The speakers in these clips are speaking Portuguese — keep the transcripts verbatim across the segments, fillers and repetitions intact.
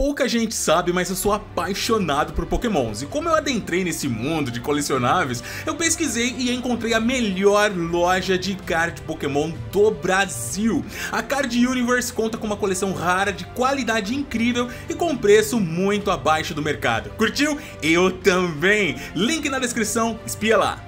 pouca gente sabe, mas eu sou apaixonado por Pokémons. E como eu adentrei nesse mundo de colecionáveis, eu pesquisei e encontrei a melhor loja de card Pokémon do Brasil. A Card Universe conta com uma coleção rara, de qualidade incrível e com preço muito abaixo do mercado. Curtiu? Eu também! Link na descrição, espia lá!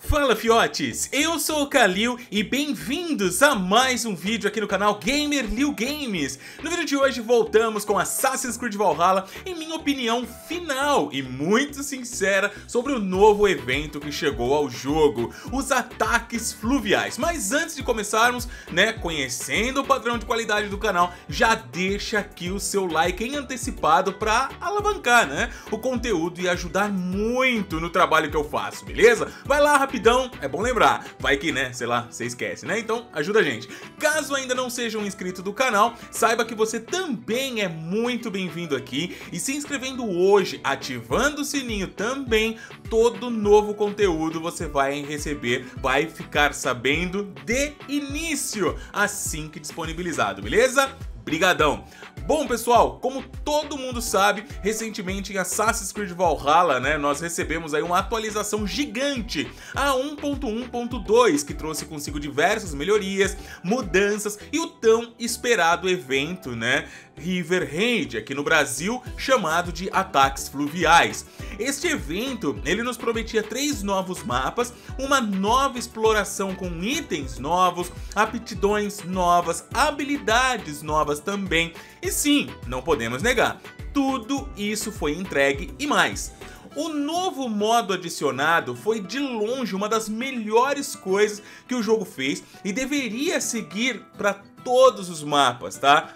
Fala fiotes, eu sou o Kalil e bem-vindos a mais um vídeo aqui no canal GamerLilGames. No vídeo de hoje voltamos com Assassin's Creed Valhalla, em minha opinião final e muito sincera sobre o novo evento que chegou ao jogo, os Ataques Fluviais. Mas antes de começarmos, né, conhecendo o padrão de qualidade do canal, já deixa aqui o seu like em antecipado para alavancar, né, o conteúdo e ajudar muito no trabalho que eu faço, beleza? Vai lá rapidinho. Então, é bom lembrar, vai que, né, sei lá, você esquece, né? Então, ajuda a gente. Caso ainda não seja um inscrito do canal, saiba que você também é muito bem-vindo aqui. E se inscrevendo hoje, ativando o sininho também, todo novo conteúdo você vai receber, vai ficar sabendo de início, assim que disponibilizado, beleza? Brigadão! Bom pessoal, como todo mundo sabe, recentemente em Assassin's Creed Valhalla, né, nós recebemos aí uma atualização gigante, a um ponto um ponto dois, que trouxe consigo diversas melhorias, mudanças e o tão esperado evento, né, River Raid, aqui no Brasil, chamado de Ataques Fluviais. Este evento, ele nos prometia três novos mapas, uma nova exploração com itens novos, aptidões novas, habilidades novas também. E sim, não podemos negar, tudo isso foi entregue e mais. O novo modo adicionado foi de longe uma das melhores coisas que o jogo fez e deveria seguir para todos os mapas, tá?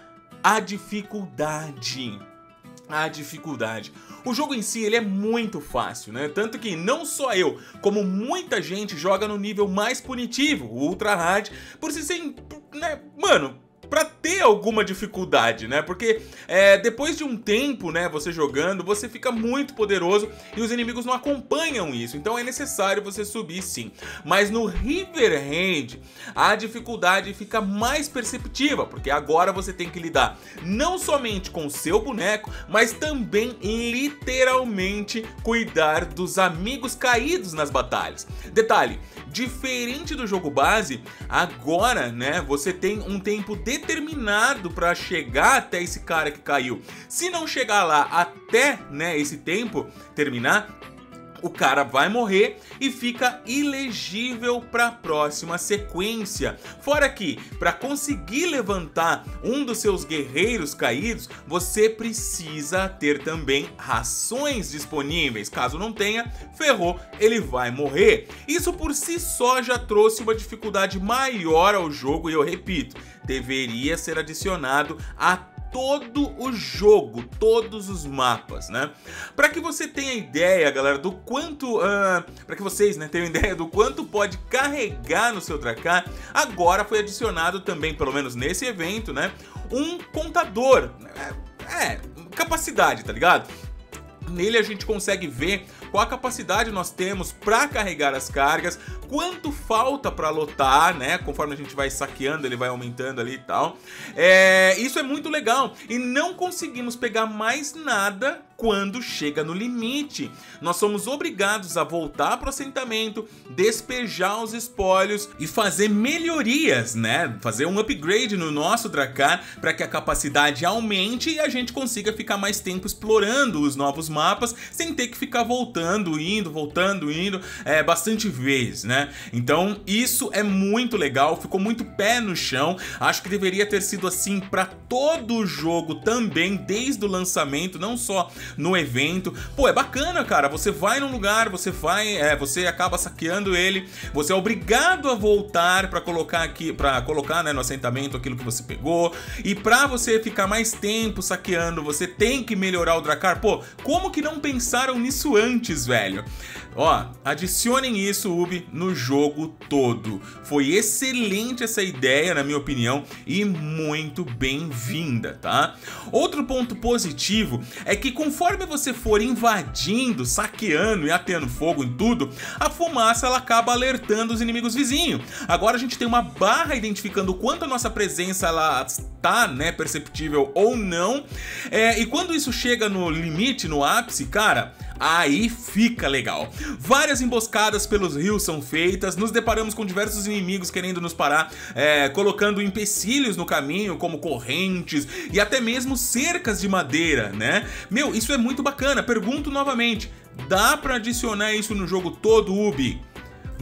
A dificuldade. A dificuldade. O jogo em si ele é muito fácil, né? Tanto que não só eu, como muita gente joga no nível mais punitivo, o Ultra Hard, por se sem, né, mano, pra ter alguma dificuldade, né? Porque é, depois de um tempo, né, você jogando, você fica muito poderoso e os inimigos não acompanham isso. Então é necessário você subir, sim. Mas no River Raid, a dificuldade fica mais perceptiva, porque agora você tem que lidar não somente com o seu boneco, mas também, literalmente, cuidar dos amigos caídos nas batalhas. Detalhe, diferente do jogo base, agora, né, você tem um tempo determinado determinado para chegar até esse cara que caiu. Se não chegar lá até, né, esse tempo terminar, o cara vai morrer e fica ilegível para a próxima sequência. Fora que, para conseguir levantar um dos seus guerreiros caídos, você precisa ter também rações disponíveis. Caso não tenha, ferrou, ele vai morrer. Isso por si só já trouxe uma dificuldade maior ao jogo e eu repito, deveria ser adicionado a todo o jogo, todos os mapas, né? Para que você tenha ideia, galera, do quanto, uh, para que vocês, né, tenham ideia do quanto pode carregar no seu Drakkar, agora foi adicionado também, pelo menos nesse evento, né, um contador, é, é capacidade, tá ligado? Nele a gente consegue ver qual a capacidade nós temos para carregar as cargas, quanto falta para lotar, né? Conforme a gente vai saqueando, ele vai aumentando ali e tal. É, isso é muito legal. E não conseguimos pegar mais nada quando chega no limite. Nós somos obrigados a voltar para o assentamento, despejar os espólios e fazer melhorias, né? Fazer um upgrade no nosso Drakkar para que a capacidade aumente e a gente consiga ficar mais tempo explorando os novos mapas sem ter que ficar voltando, indo, voltando, indo é, bastante vezes, né? Então isso é muito legal, ficou muito pé no chão. Acho que deveria ter sido assim para todo o jogo também, desde o lançamento, não só no evento. Pô, é bacana, cara, você vai num lugar, você vai, é, você acaba saqueando ele, você é obrigado a voltar para colocar aqui, para colocar, né, no assentamento aquilo que você pegou, e para você ficar mais tempo saqueando, você tem que melhorar o Drakkar. Pô, como que não pensaram nisso antes, velho? Ó, adicionem isso, Ubi, no o jogo todo. Foi excelente essa ideia, na minha opinião, e muito bem-vinda, tá? Outro ponto positivo é que conforme você for invadindo, saqueando e atendo fogo em tudo, a fumaça ela acaba alertando os inimigos vizinhos. Agora a gente tem uma barra identificando quanto a nossa presença ela tá, né, perceptível ou não. É, e quando isso chega no limite, no ápice, cara, aí fica legal. Várias emboscadas pelos rios são feitas, nos deparamos com diversos inimigos querendo nos parar, é, colocando empecilhos no caminho, como correntes e até mesmo cercas de madeira, né? Meu, isso é muito bacana. Pergunto novamente, dá pra adicionar isso no jogo todo, Ubi?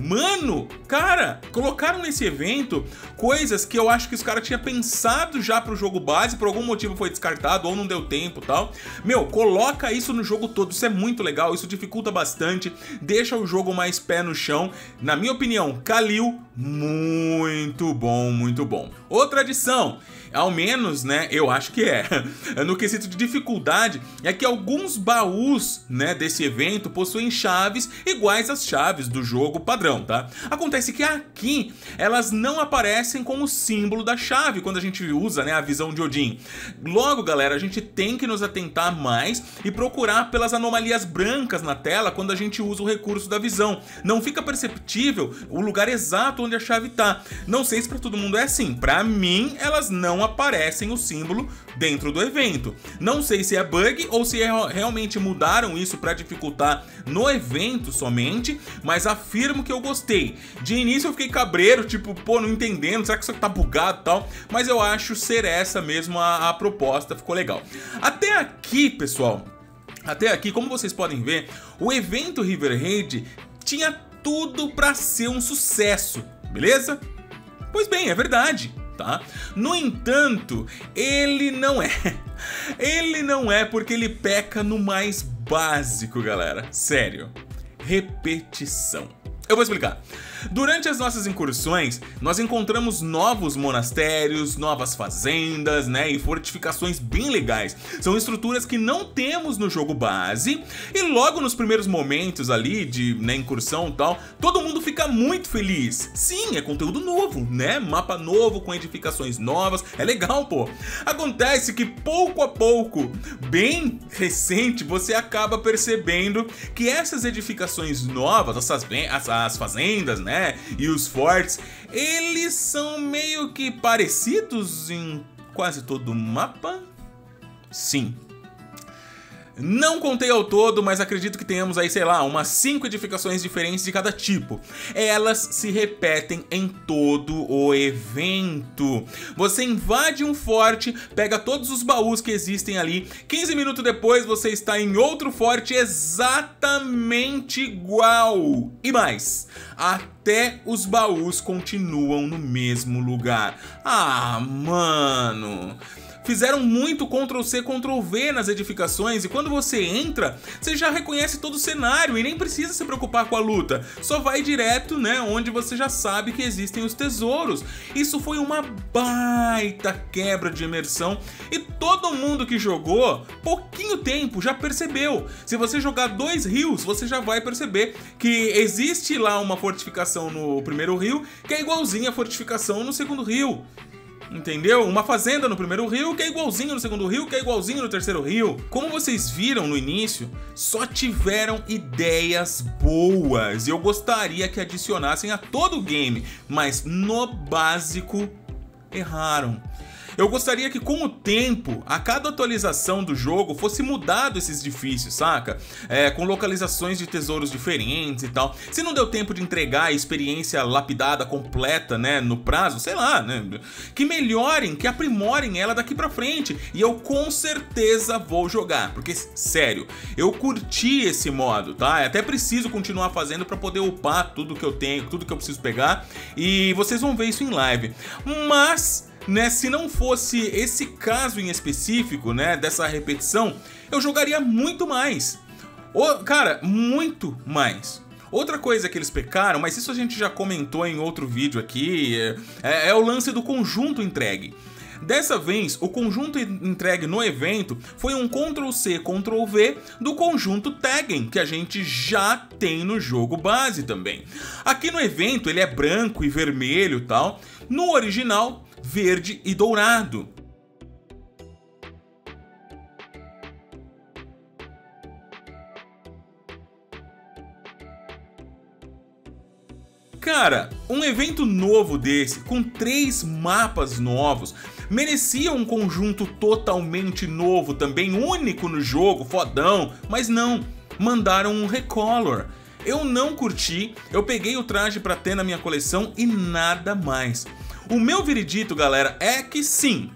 Mano, cara, colocaram nesse evento coisas que eu acho que os caras tinham pensado já pro jogo base, por algum motivo foi descartado ou não deu tempo e tal. Meu, coloca isso no jogo todo, isso é muito legal, isso dificulta bastante, deixa o jogo mais pé no chão. Na minha opinião, Kalil, muito bom, muito bom. Outra adição, ao menos, né, eu acho que é, no quesito de dificuldade, é que alguns baús, né, desse evento possuem chaves iguais às chaves do jogo padrão. Tá? Acontece que aqui elas não aparecem com o símbolo da chave quando a gente usa, né, a visão de Odin. Logo, galera, a gente tem que nos atentar mais e procurar pelas anomalias brancas na tela quando a gente usa o recurso da visão. Não fica perceptível o lugar exato onde a chave está. Não sei se para todo mundo é assim. Para mim, elas não aparecem o símbolo dentro do evento. Não sei se é bug ou se realmente mudaram isso para dificultar no evento somente, mas afirmo que eu gostei. De início eu fiquei cabreiro, tipo, pô, não entendendo, será que isso tá bugado e tal? Mas eu acho ser essa mesmo a, a proposta, ficou legal. Até aqui, pessoal, até aqui, como vocês podem ver, o evento River Raid tinha tudo pra ser um sucesso, beleza? Pois bem, é verdade, tá? No entanto, ele não é. Ele não é porque ele peca no mais básico, galera. Sério. Repetição. Eu vou explicar. Durante as nossas incursões, nós encontramos novos monastérios, novas fazendas, né, e fortificações bem legais. São estruturas que não temos no jogo base, e logo nos primeiros momentos ali de, né, incursão e tal, todo mundo fica muito feliz. Sim, é conteúdo novo, né, mapa novo com edificações novas, é legal, pô. Acontece que pouco a pouco, bem recente, você acaba percebendo que essas edificações novas, essas, essas as fazendas, né, e os fortes, eles são meio que parecidos em quase todo o mapa? Sim. Não contei ao todo, mas acredito que tenhamos aí, sei lá, umas cinco edificações diferentes de cada tipo. Elas se repetem em todo o evento. Você invade um forte, pega todos os baús que existem ali, quinze minutos depois você está em outro forte exatamente igual. E mais, até os baús continuam no mesmo lugar. Ah, mano... Fizeram muito control C, control V nas edificações, e quando você entra, você já reconhece todo o cenário e nem precisa se preocupar com a luta. Só vai direto, né, onde você já sabe que existem os tesouros. Isso foi uma baita quebra de imersão e todo mundo que jogou pouquinho tempo já percebeu. Se você jogar dois rios, você já vai perceber que existe lá uma fortificação no primeiro rio que é igualzinha à fortificação no segundo rio. Entendeu? Uma fazenda no primeiro rio, que é igualzinho no segundo rio, que é igualzinho no terceiro rio. Como vocês viram no início, só tiveram ideias boas. E eu gostaria que adicionassem a todo o game, mas no básico, erraram. Eu gostaria que com o tempo, a cada atualização do jogo, fosse mudado esses edifícios, saca? É, com localizações de tesouros diferentes e tal. Se não deu tempo de entregar a experiência lapidada completa, né, no prazo, sei lá, né? Que melhorem, que aprimorem ela daqui pra frente. E eu com certeza vou jogar, porque, sério, eu curti esse modo, tá? Eu até preciso continuar fazendo pra poder upar tudo que eu tenho, tudo que eu preciso pegar. E vocês vão ver isso em live. Mas... né, se não fosse esse caso em específico, né, dessa repetição, eu jogaria muito mais. O, cara, muito mais. Outra coisa que eles pecaram, mas isso a gente já comentou em outro vídeo aqui, é, é o lance do conjunto entregue. Dessa vez, o conjunto entregue no evento foi um control C, control V do conjunto Tagging, que a gente já tem no jogo base também. Aqui no evento ele é branco e vermelho e tal, no original verde e dourado. Cara, um evento novo desse, com três mapas novos, merecia um conjunto totalmente novo também, único no jogo, fodão, mas não, mandaram um recolor. Eu não curti, eu peguei o traje pra ter na minha coleção e nada mais. O meu veredito, galera, é que sim,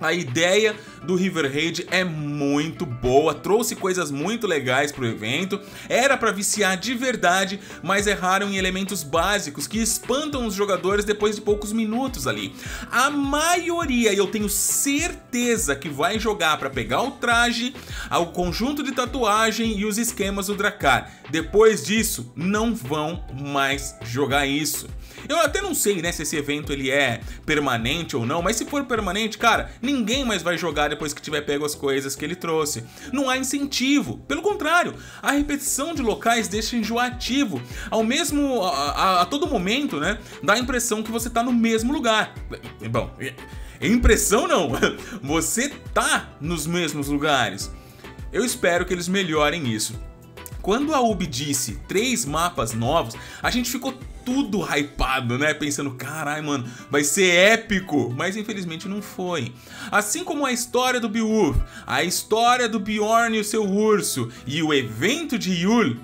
a ideia do River Raid é muito boa, trouxe coisas muito legais pro evento, era pra viciar de verdade, mas erraram em elementos básicos que espantam os jogadores depois de poucos minutos ali. A maioria, e eu tenho certeza que vai jogar pra pegar o traje, o conjunto de tatuagem e os esquemas do Drakkar. Depois disso, não vão mais jogar isso. Eu até não sei, né, se esse evento ele é permanente ou não, mas se for permanente, cara, ninguém mais vai jogar depois que tiver pego as coisas que ele trouxe. Não há incentivo, pelo contrário, a repetição de locais deixa enjoativo, ao mesmo, a, a, a todo momento, né, dá a impressão que você tá no mesmo lugar. Bom, impressão não, você tá nos mesmos lugares. Eu espero que eles melhorem isso. Quando a U B disse três mapas novos, a gente ficou tudo hypado, né? Pensando, caralho, mano, vai ser épico, mas infelizmente não foi. Assim como a história do Beowulf, a história do Bjorn e o seu urso e o evento de Yule,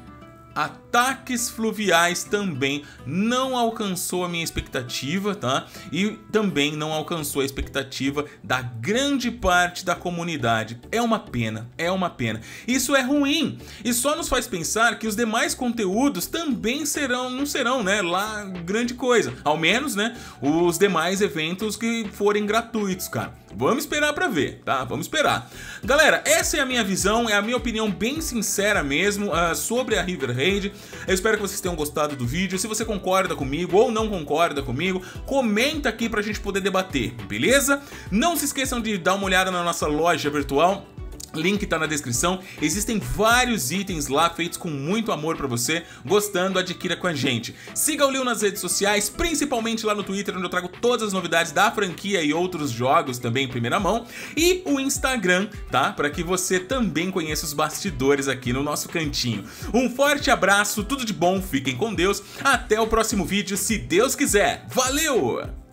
Ataques Fluviais também não alcançou a minha expectativa, tá? E também não alcançou a expectativa da grande parte da comunidade. É uma pena, é uma pena. Isso é ruim e só nos faz pensar que os demais conteúdos também serão, não serão, né, lá grande coisa. Ao menos, né, os demais eventos que forem gratuitos, cara. Vamos esperar pra ver, tá? Vamos esperar. Galera, essa é a minha visão, é a minha opinião bem sincera mesmo uh, sobre a River Raid. Eu espero que vocês tenham gostado do vídeo. Se você concorda comigo ou não concorda comigo, comenta aqui pra gente poder debater, beleza? Não se esqueçam de dar uma olhada na nossa loja virtual, link tá na descrição. Existem vários itens lá feitos com muito amor pra você. Gostando, adquira com a gente. Siga o Lil nas redes sociais, principalmente lá no Twitter, onde eu trago todas as novidades da franquia e outros jogos também em primeira mão. E o Instagram, tá? Pra que você também conheça os bastidores aqui no nosso cantinho. Um forte abraço, tudo de bom, fiquem com Deus. Até o próximo vídeo, se Deus quiser. Valeu!